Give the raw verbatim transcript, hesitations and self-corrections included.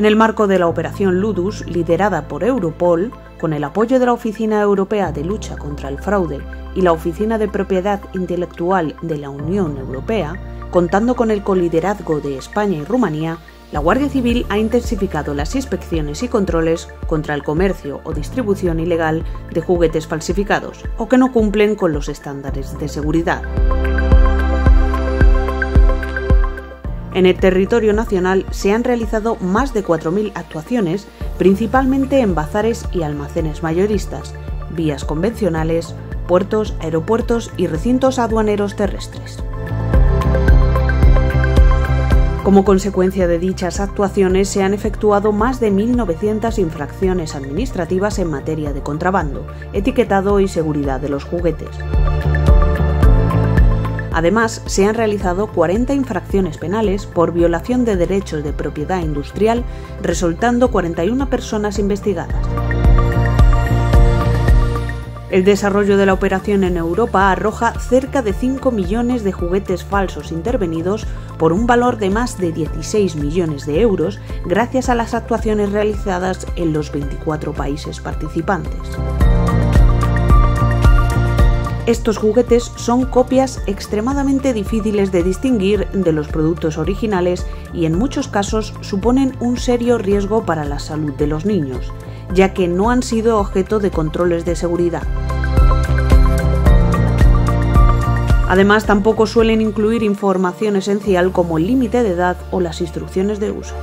En el marco de la Operación Ludus, liderada por Europol, con el apoyo de la Oficina Europea de Lucha contra el Fraude y la Oficina de Propiedad Intelectual de la Unión Europea, contando con el coliderazgo de España y Rumanía, la Guardia Civil ha intensificado las inspecciones y controles contra el comercio o distribución ilegal de juguetes falsificados o que no cumplen con los estándares de seguridad. En el territorio nacional se han realizado más de cuatro mil actuaciones, principalmente en bazares y almacenes mayoristas, vías convencionales, puertos, aeropuertos y recintos aduaneros terrestres. Como consecuencia de dichas actuaciones se han efectuado más de mil novecientas infracciones administrativas en materia de contrabando, etiquetado y seguridad de los juguetes. Además, se han realizado cuarenta infracciones penales por violación de derechos de propiedad industrial, resultando cuarenta y una personas investigadas. El desarrollo de la operación en Europa arroja cerca de cinco millones de juguetes falsos intervenidos por un valor de más de dieciséis millones de euros gracias a las actuaciones realizadas en los veinticuatro países participantes. Estos juguetes son copias extremadamente difíciles de distinguir de los productos originales y en muchos casos suponen un serio riesgo para la salud de los niños, ya que no han sido objeto de controles de seguridad. Además, tampoco suelen incluir información esencial como el límite de edad o las instrucciones de uso.